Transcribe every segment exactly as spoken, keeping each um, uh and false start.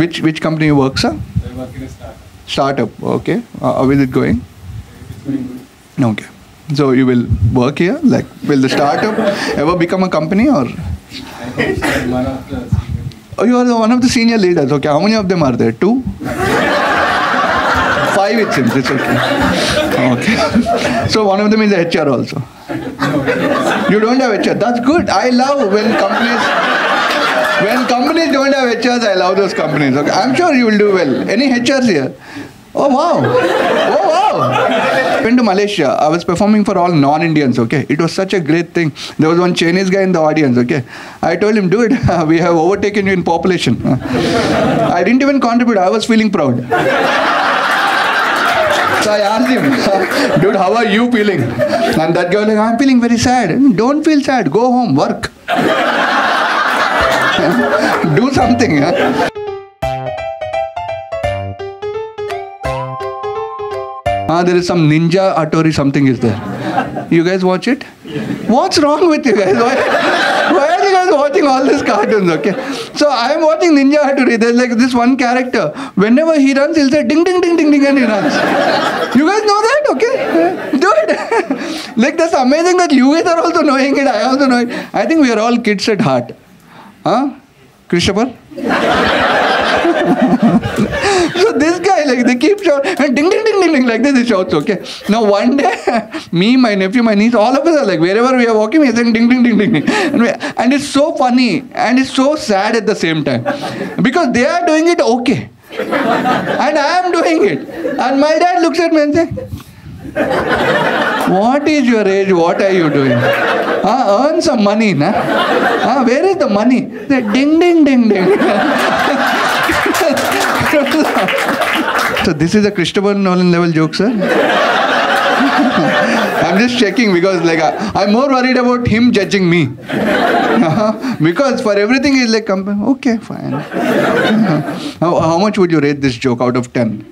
which which company you work, sir? I work in a startup. Startup, okay. Uh, how is it going? It's going good. Okay. So you will work here? Like, will the startup ever become a company, or? I hope so. I'm one of the senior leaders. Oh, you are the one of the senior leaders. Okay. How many of them are there? Two? Five, it seems. It's okay. Okay. So one of them is H R also. You don't have H R. That's good. I love when companies... When companies don't have H Rs, I love those companies. Okay, I'm sure you will do well. Any H Rs here? Oh wow! Oh wow! I went to Malaysia. I was performing for all non-Indians. Okay, it was such a great thing. There was one Chinese guy in the audience. Okay, I told him, dude, we have overtaken you in population. I didn't even contribute. I was feeling proud. So I asked him, dude, how are you feeling? And that guy was like, I'm feeling very sad. Don't feel sad. Go home, work. Do something, huh? Ah, there is some ninja atori something is there. You guys watch it? What's wrong with you guys? Why, why are you guys watching all these cartoons, okay? So I am watching ninja atori. There's like this one character. Whenever he runs, he'll say ding ding ding ding ding and he runs. You guys know that, okay? Dude, like that's amazing that you guys are also knowing it. I also know it. I think we are all kids at heart. Huh? Christopher? So this guy, like, they keep shouting, and ding, ding, ding, ding, ding, like this, he shouts, okay? Now one day, me, my nephew, my niece, all of us are like, wherever we are walking, he's saying ding, ding, ding, ding, ding. And, we, and it's so funny, and it's so sad at the same time. Because they are doing it okay. And I am doing it. And my dad looks at me and says, what is your age? What are you doing? Uh, earn some money, nah? Uh, where is the money? The ding, ding, ding, ding. So this is a Christopher Nolan level joke, sir? I'm just checking because like I, I'm more worried about him judging me. Uh-huh. Because for everything he's like, okay, fine. Uh-huh. how, how much would you rate this joke out of ten?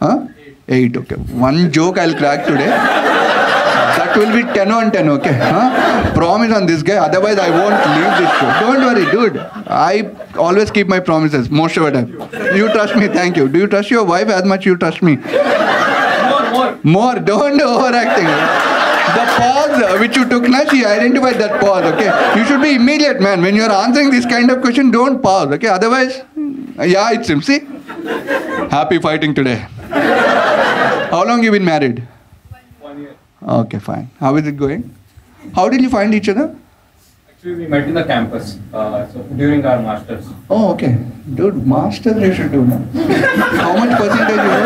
Huh? eight, okay. One joke I'll crack today. That will be ten on ten, okay? Huh? Promise on this guy, otherwise I won't leave this show. Don't worry, dude. I always keep my promises, most of the time. You trust me, thank you. Do you trust your wife as much you trust me? More, more. More, don't overacting. The pause which you took, now she identified that pause, okay? You should be immediate, man. When you're answering this kind of question, don't pause, okay? Otherwise, yeah, it's him, see? Happy fighting today. How long you been married? One year. Okay, fine. How is it going? How did you find each other? Actually, we met in the campus uh, so during our masters. Oh, okay. Dude, masters you should do now. How much percentage you got?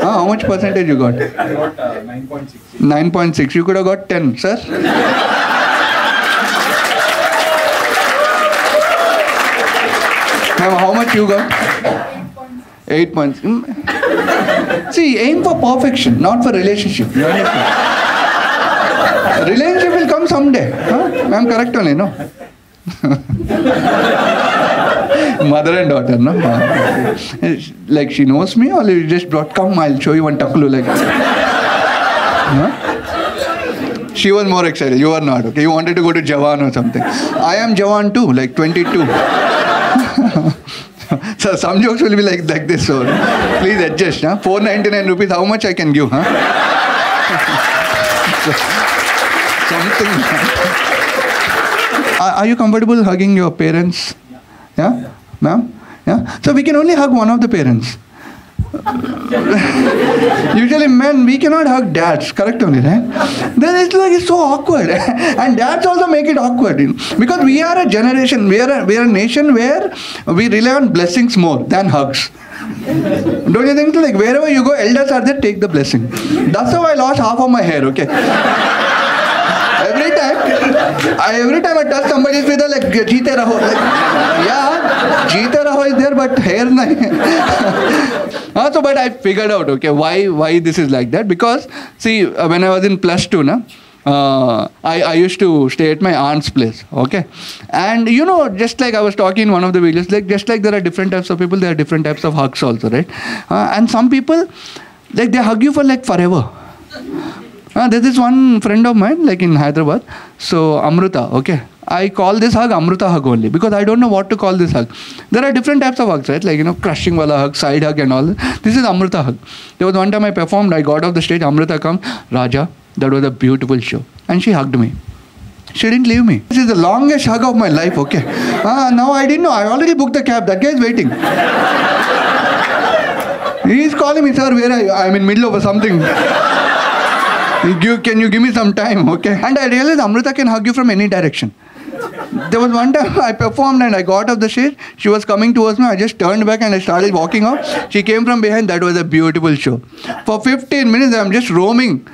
Uh, how much percentage you got? I got uh, nine point six. nine point six. You could have got ten, sir. Now, how much you got? Eight months. See, aim for perfection, not for relationship. Relationship will come someday. Huh? I'm correct only, no? Mother and daughter, no? Like she knows me, or you just brought, come, I'll show you one taklu like huh? She was more excited, you are not, okay? You wanted to go to Jawan or something. I am Jawan too, like twenty-two. So some jokes will be like, like this, so please adjust. Huh? four ninety-nine rupees, how much I can give? Huh? So, something. Are, are you comfortable hugging your parents? Yeah? Yeah. Ma'am? Yeah? So we can only hug one of the parents. Usually men, we cannot hug dads, correct only, right? Then it's like, it's so awkward. And dads also make it awkward. Because we are a generation, we are a, we are a nation where we rely on blessings more than hugs. Don't you think, like, wherever you go, elders are there, take the blessing. That's how I lost half of my hair, okay? Every time, I, every time I touch somebody's feet, like, jeete raho, like, yeah, jeete raho is there, but hair nahi. Uh, so, but I figured out, okay, why why this is like that. Because, see, uh, when I was in plus two, na, uh, I, I used to stay at my aunt's place, okay? And, you know, just like I was talking in one of the videos, like just like there are different types of people, there are different types of hugs also, right? Uh, and some people, like, they hug you for, like, forever. Uh, there's this one friend of mine, like, in Hyderabad. So, Amrita, okay? I call this hug Amrita hug only because I don't know what to call this hug. There are different types of hugs, right? Like, you know, crushing wala hug, side hug and all. This is Amrita hug. There was one time I performed, I got off the stage, Amrita come, Raja, that was a beautiful show. And she hugged me. She didn't leave me. This is the longest hug of my life, okay. Ah, now I didn't know. I already booked the cab. That guy is waiting. He is calling me, sir, where are you? I'm in middle of something. Can you give me some time, okay? And I realized Amrita can hug you from any direction. There was one time I performed and I got off the stage. She was coming towards me. I just turned back and I started walking off. She came from behind. That was a beautiful show. For fifteen minutes, I'm just roaming.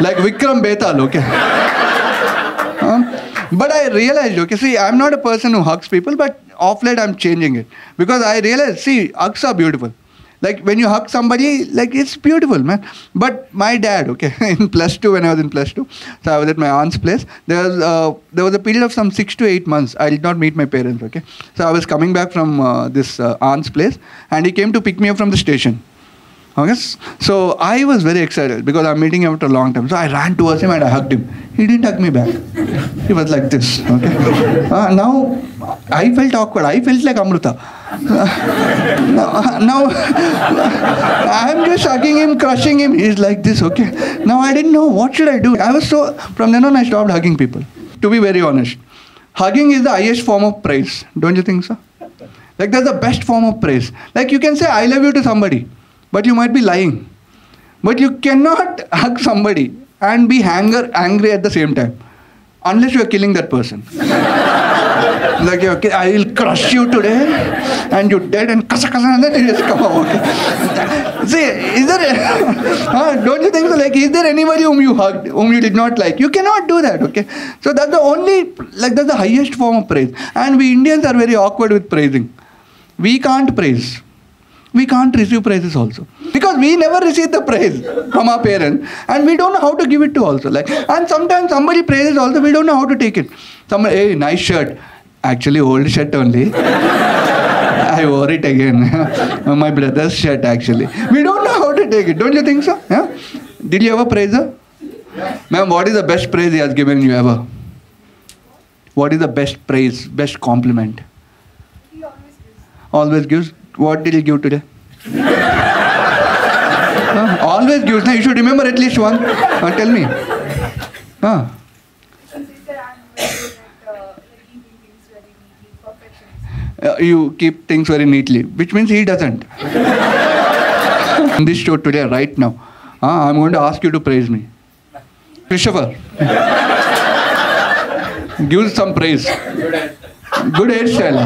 Like Vikram Betal, okay? Huh? But I realized, okay, see, I'm not a person who hugs people, but off late I'm changing it. Because I realized, see, hugs are beautiful. Like, when you hug somebody, like, it's beautiful, man. But my dad, okay, in plus two, when I was in plus two, so I was at my aunt's place, there was, uh, there was a period of some six to eight months. I did not meet my parents, okay. So I was coming back from uh, this uh, aunt's place, and he came to pick me up from the station. Okay? So I was very excited, because I'm meeting him after a long time. So I ran towards him and I hugged him. He didn't hug me back. He was like this, okay. Uh, now, I felt awkward. I felt like Amrita. Uh, now, uh, now I'm just hugging him, crushing him. He's like this, okay. Now I didn't know what should I do. I was so, from then on I stopped hugging people. To be very honest, hugging is the highest form of praise. Don't you think so? Like, that's the best form of praise. Like, you can say I love you to somebody, but you might be lying. But you cannot hug somebody and be anger, angry at the same time. Unless you are killing that person. Like, okay, I will crush you today, and you're dead, and kasa kasa, and then you just come out. Okay. See, is there, huh, don't you think so? Like, is there anybody whom you hugged, whom you did not like? You cannot do that, okay? So that's the only, like, that's the highest form of praise. And we Indians are very awkward with praising. We can't praise. We can't receive praises also. Because we never receive the praise from our parents. And we don't know how to give it to also. Like, and sometimes somebody praises also, we don't know how to take it. Somebody, hey, nice shirt. Actually, old shirt only. I wore it again. My brother's shirt, actually. We don't know how to take it. Don't you think so? Yeah? Did you ever praise her? Yes. Ma'am, what is the best praise he has given you ever? What is the best praise, best compliment? He always gives. Always gives? What did he give today? Huh? Always gives. Now you should remember at least one. Uh, tell me. Huh? Uh, you keep things very neatly, which means he doesn't. In this show today, right now, uh, I'm going to ask you to praise me. Christopher. Give some praise. Good hairstyle. Good hairstyle.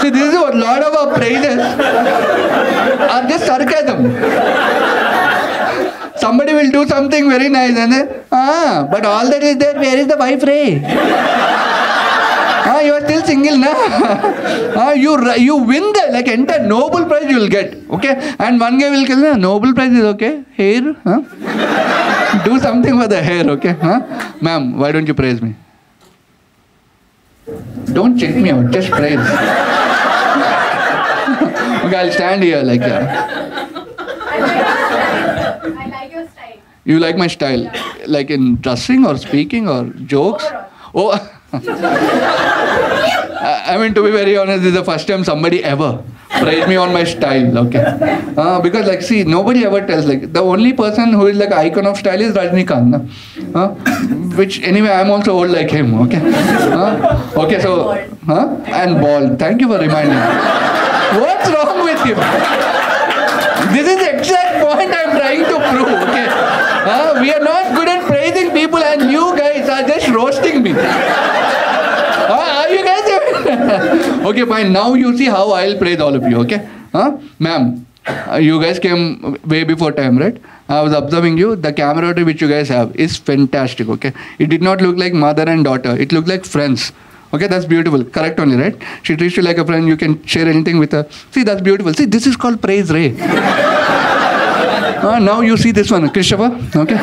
See, this is what a lot of our praises are just sarcasm. Somebody will do something very nice and then, ah, but all that is there, where is the wife, Ray? Ah, you are still single, na? Ah, you, you win the, like, entire Nobel Prize you will get, okay? And one guy will tell you, Nobel Prize is okay, hair, huh? Do something for the hair, okay? Huh? Ma'am, why don't you praise me? Don't check me out, just praise. Okay, I'll stand here like that. I like, I like your style. You like my style? Yeah. Like in dressing or speaking or jokes? Overall. Oh. I mean, to be very honest, this is the first time somebody ever praised me on my style, okay? Uh, because, like, see, nobody ever tells, like, the only person who is, like, icon of style is Rajinikanth, uh, which, anyway, I'm also old like him, okay? Uh, okay, so, huh? And bald. Thank you for reminding me. What's wrong with him? This is the exact point I'm trying to prove, okay? Uh, we are not good at praising people and you guys are just roasting me. Okay, fine. Now you see how I'll praise all of you, okay? Huh? Ma'am, you guys came way before time, right? I was observing you. The camaraderie which you guys have is fantastic, okay? It did not look like mother and daughter. It looked like friends. Okay, that's beautiful. Correct only, right? She treats you like a friend. You can share anything with her. See, that's beautiful. See, this is called praise, Ray. uh, now you see this one, Christopher, okay?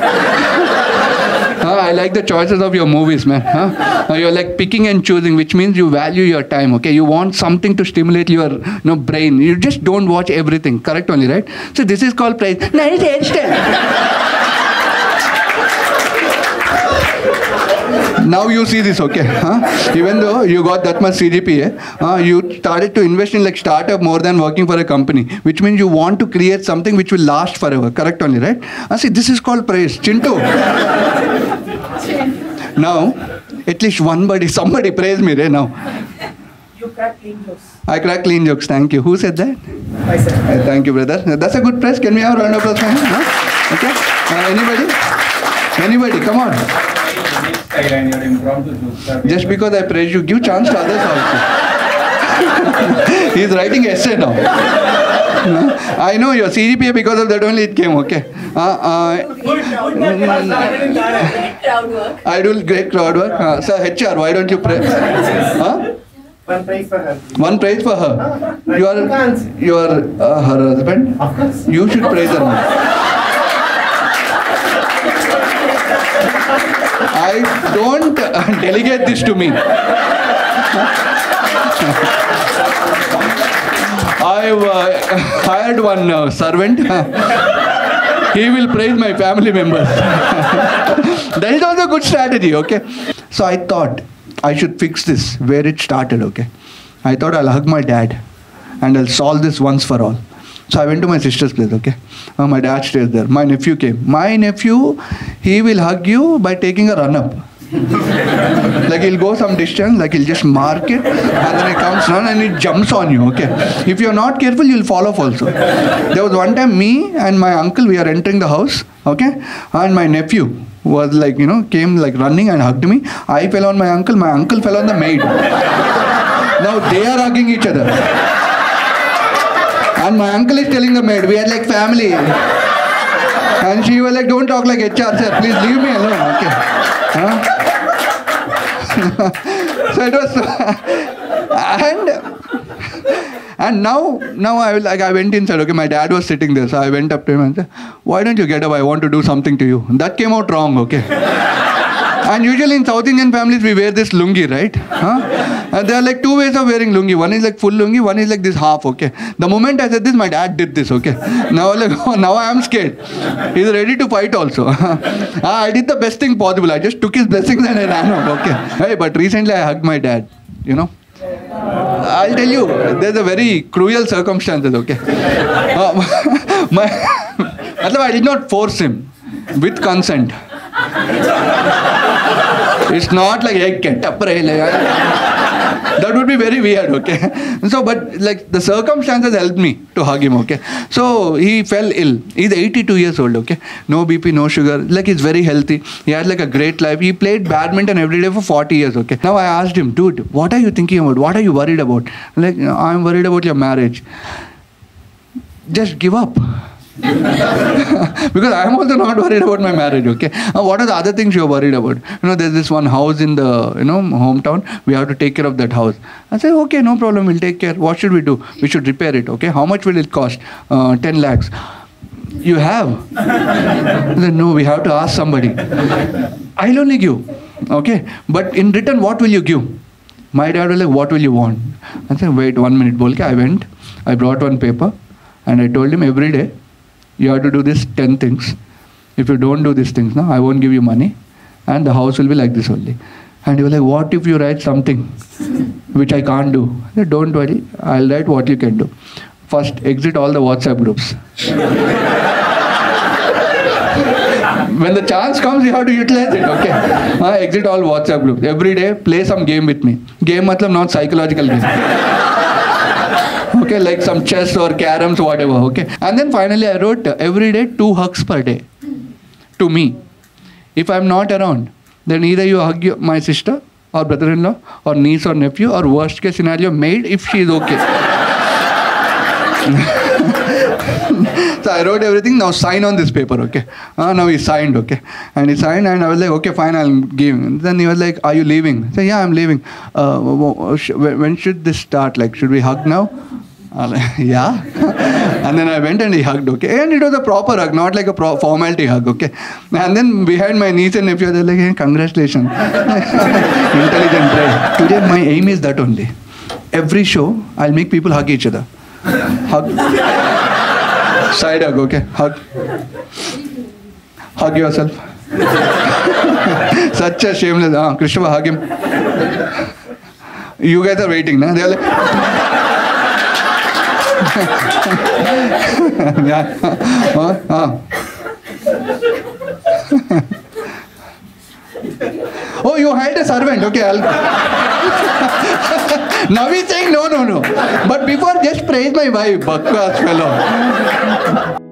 Uh, I like the choices of your movies, man. Huh? You're like picking and choosing, which means you value your time, okay? You want something to stimulate your you know, brain. You just don't watch everything, correct only, right? So this is called price. Nice Now you see this, okay? Huh? Even though you got that much C G P A, uh, you started to invest in like startup more than working for a company, which means you want to create something which will last forever, correct only, right? Uh, see, this is called praise. Chintu. Now, at least one body, somebody praise me, right now. You crack clean jokes. I crack clean jokes, thank you. Who said that? I said that. Uh, thank you, brother. That's a good praise. Can we have a round of applause for him? Huh? Okay. Uh, anybody? Anybody, come on. Just because I praise you, give chance to others also. He's writing essay now. I know your C G P A, because of that only it came, okay? Uh, uh, I do great crowd work. Uh, sir, H R, why don't you praise? Huh? One praise for her. One praise for her. You are, you are uh, her husband. Of course. You should praise her now. I don't uh, delegate this to me. I've uh, hired one uh, servant. He will praise my family members. That is also a good strategy, okay? So I thought I should fix this where it started, okay? I thought I'll hug my dad and I'll solve this once for all. So I went to my sister's place, okay? Uh, my dad stays there. My nephew came. My nephew, he will hug you by taking a run-up. Like he'll go some distance, like he'll just mark it, and then it comes down and it jumps on you, okay? If you're not careful, you'll fall off also. There was one time me and my uncle, we are entering the house, okay? And my nephew was like, you know, came like running and hugged me. I fell on my uncle, my uncle fell on the maid. Now they are hugging each other. And my uncle is telling the maid, we are like family. And she was like, don't talk like H R, sir. Please leave me alone. Okay. Huh? So it was... and... And now, now I, like, I went inside, okay, my dad was sitting there. So I went up to him and said, why don't you get up? I want to do something to you. That came out wrong, okay. And usually in South Indian families, we wear this lungi, right? Huh? And there are like two ways of wearing lungi. One is like full lungi, one is like this half, okay? The moment I said this, my dad did this, okay? Now, like, oh, now I am scared. He's ready to fight also. I did the best thing possible. I just took his blessings and I ran out, okay? Hey, but recently I hugged my dad, you know? I'll tell you, there's a very cruel circumstances, okay? Uh, my, I did not force him with consent. It's not like, hey, get up, right? That would be very weird, okay? So, but like the circumstances helped me to hug him, okay? So, he fell ill. He's eighty-two years old, okay? No B P, no sugar. Like, he's very healthy. He had like a great life. He played badminton every day for forty years, okay? Now, I asked him, dude, what are you thinking about? What are you worried about? Like, I'm worried about your marriage. Just give up. Because I'm also not worried about my marriage, okay? Uh, what are the other things you're worried about? You know, there's this one house in the, you know, hometown. We have to take care of that house. I said, okay, no problem. We'll take care. What should we do? We should repair it, okay? How much will it cost? Uh, ten lakhs. You have? I said, no, we have to ask somebody. I'll only give, okay? But in return, what will you give? My dad was like, what will you want? I said, wait one minute, Bolke. I went, I brought one paper and I told him every day, you have to do this ten things. If you don't do these things now, I won't give you money. And the house will be like this only. And you were like, what if you write something which I can't do? I said, don't worry, I'll write what you can do. First, exit all the WhatsApp groups. When the chance comes, you have to utilize it, okay? Uh, exit all WhatsApp groups. Every day, play some game with me. Game matlab, not psychological game. Okay, like some chess or caroms, whatever, okay? And then finally I wrote, uh, every day, two hugs per day to me. If I'm not around, then either you hug your, my sister or brother-in-law or niece or nephew or worst case scenario, maid, if she's okay. So I wrote everything, now sign on this paper, okay? Uh, now he signed, okay? And he signed and I was like, okay, fine, I'll give. And then he was like, are you leaving? I said, yeah, I'm leaving. Uh, when should this start? Like, should we hug now? yeah. And then I went and he hugged, okay? And it was a proper hug, not like a pro formality hug, okay? And then behind my niece and nephew, they're like, hey, congratulations. Intelligent, right? Today my aim is that only. Every show, I'll make people hug each other. Hug. Side hug, okay? Hug. Hug yourself. Such a shameless, ah, Christopher, hug him. You guys are waiting, na? They're like... Yeah. Huh? Huh? Oh, you hired a servant. Okay, I'll now he's saying no, no, no. But before, just praise my wife, Bakwas fellow.